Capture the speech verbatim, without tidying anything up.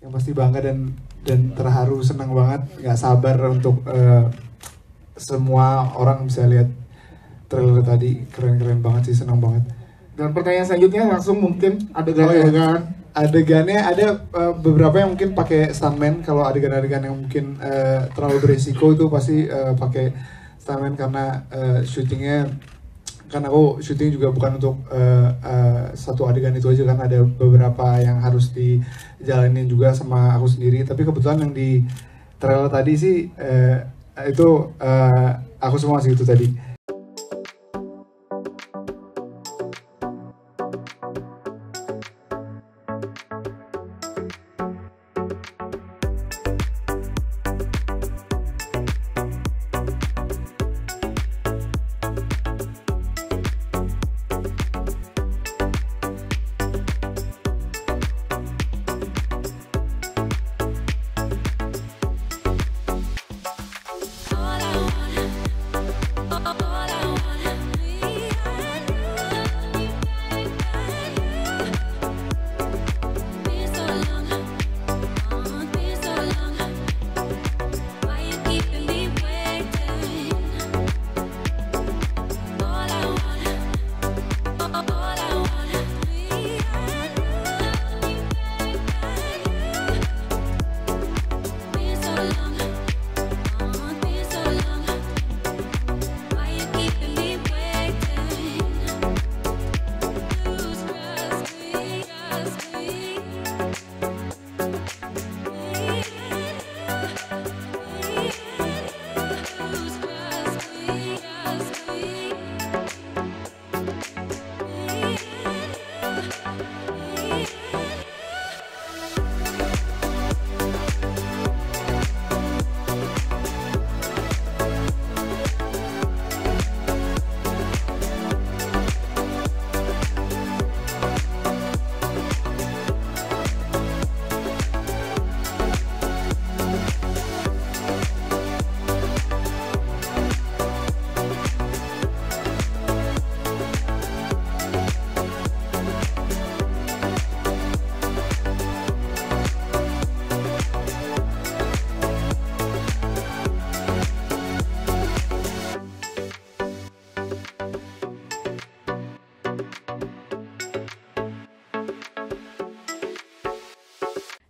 yang pasti bangga dan dan terharu, senang banget, nggak sabar untuk uh, semua orang bisa lihat trailer tadi, keren-keren banget sih, senang banget. Dan pertanyaan selanjutnya langsung mungkin adegan-adegan, oh, ya. adegannya ada uh, beberapa yang mungkin pakai stuntman. Kalau adegan-adegan yang mungkin uh, terlalu berisiko itu pasti uh, pakai stuntman karena uh, syutingnya, kan aku syuting juga bukan untuk uh, uh, satu adegan itu aja, kan ada beberapa yang harus dijalanin juga sama aku sendiri. Tapi kebetulan yang di trailer tadi sih uh, itu uh, aku semua sih itu tadi.